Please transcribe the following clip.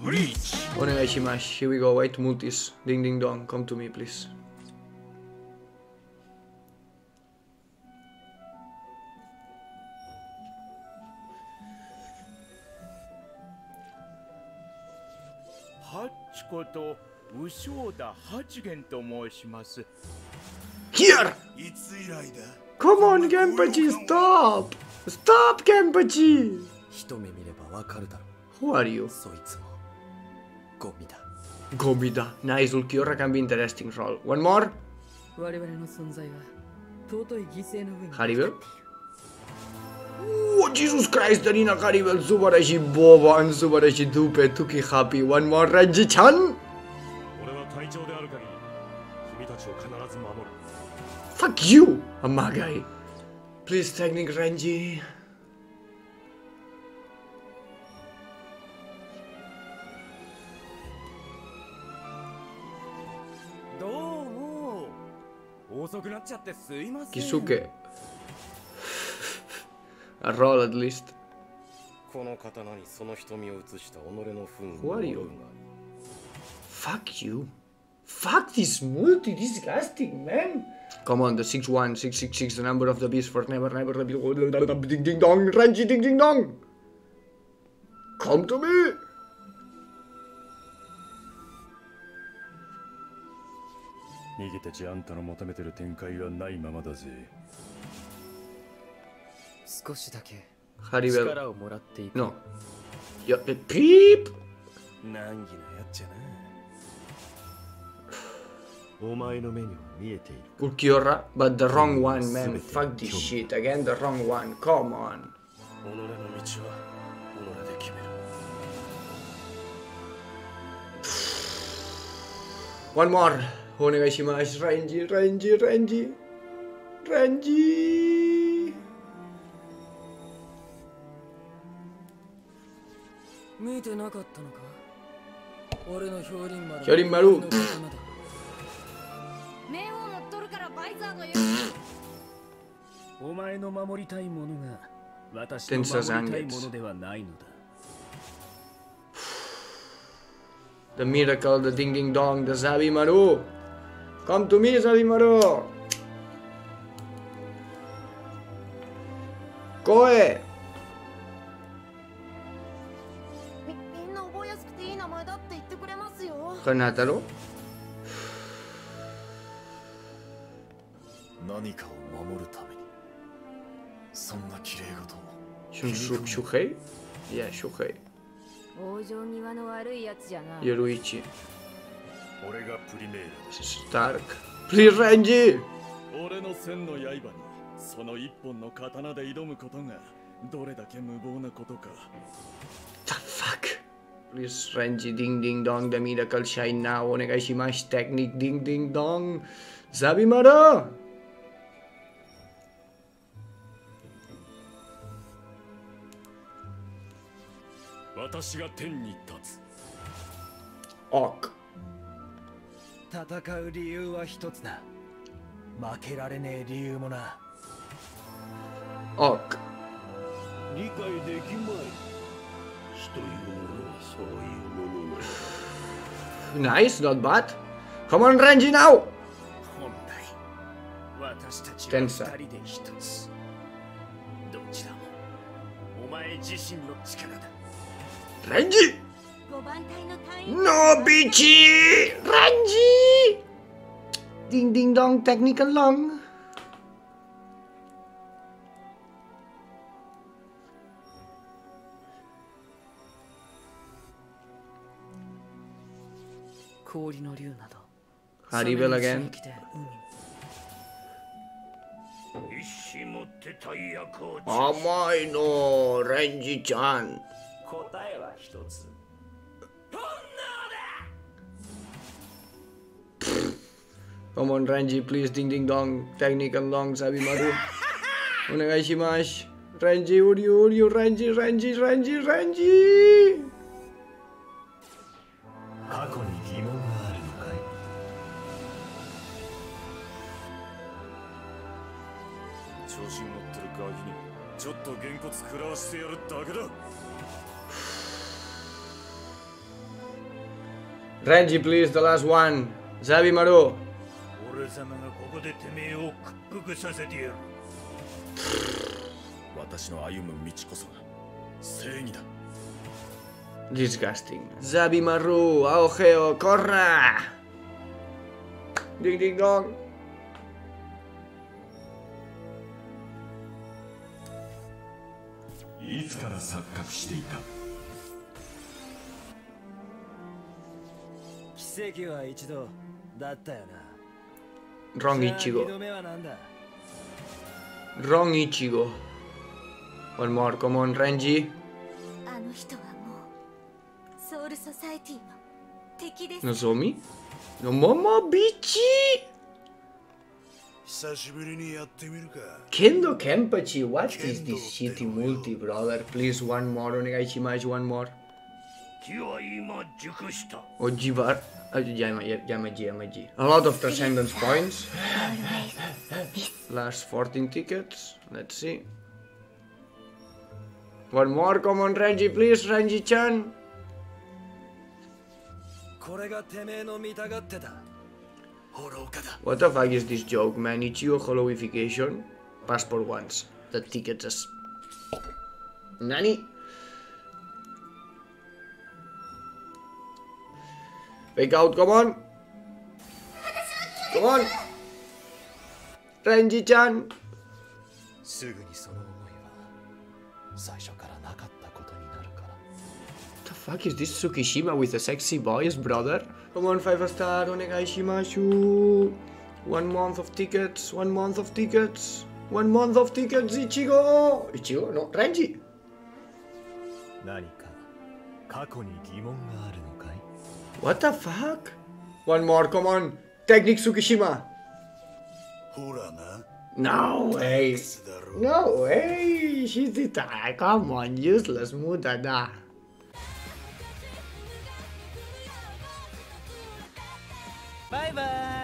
Breach! Onegaishimasu, here we go, wait, multis. Ding ding dong, come to me, please. Here! Come on, Genpachi, stop! Stop, Genpachi! Who are you? Gobida. Nice, Ulquiorra can be interesting role. One more? Haribel? Oh, Jesus Christ, Darina Haribel, Subarashi Boba and Subarashi Dupe, Tuki Happy. One more, Renji-chan? Fuck you, Amagai. Please, technique Renji. Kisuke. A roll at least. Who are you? Fuck you. Fuck this multi, disgusting man. Come on, the 61666, the number of the beast for never the beast. Ding ding dong, Renji, ding ding dong. Come to me. Haribel. No. Peep! Ulquiorra, but the wrong one, man. Fuck this shit. Again, the wrong one. Come on. One more. Onegaishimasu, Renji. Hyorinmaru. The miracle, the ding ding dong, the Zabimaru. Come to me, Sadimaro! Koe! Hanataro? Shuhei? Yeah, Shuhei. Yoruichi. Stark. Please, Renji! The fuck? Please, Renji, ding ding dong, the miracle shine now. Onegaishimasu technique, ding ding dong. Zabimaru! Ok. Ok. Nice, not bad. Come on, Renji, now! Tensa. Renji! No, bitchy! Renji! Ding ding dong, technical long. Haribel again. Amai no, Renji-chan. Come on, Renji, please, ding ding dong, technical long, Zabimaru. Onegaishimasu. Renji, would you, Renji. Renji, please, the last one. Zabimaru. Disgusting. Zabimaru, Aogero, corra! Ding ding dong. Wrong Ichigo. Wrong Ichigo. One more, come on, Renji. Nozomi? No, Momo, bitchy! Kendo Kenpachi, what is this shitty multi, brother? Please, one more, Onegaichimash, one more. Ojibar. A lot of transcendence points. Last 14 tickets. Let's see. One more, come on, Renji, please, Renji-chan. What the fuck is this joke, man? Ichigo holoification? Passport once. The tickets is... Nani? Wake out, come on! Come on! Renji-chan! The fuck is this Tsukishima with the sexy boys, brother? Come on, 5-star, onegai shimashu! 1 month of tickets, 1 month of tickets, 1 month of tickets, Ichigo! Ichigo? No, Renji! What the fuck? One more, come on! Technique Tsukishima! No way! No way! She's the tie! Come on, useless mutada! Bye bye!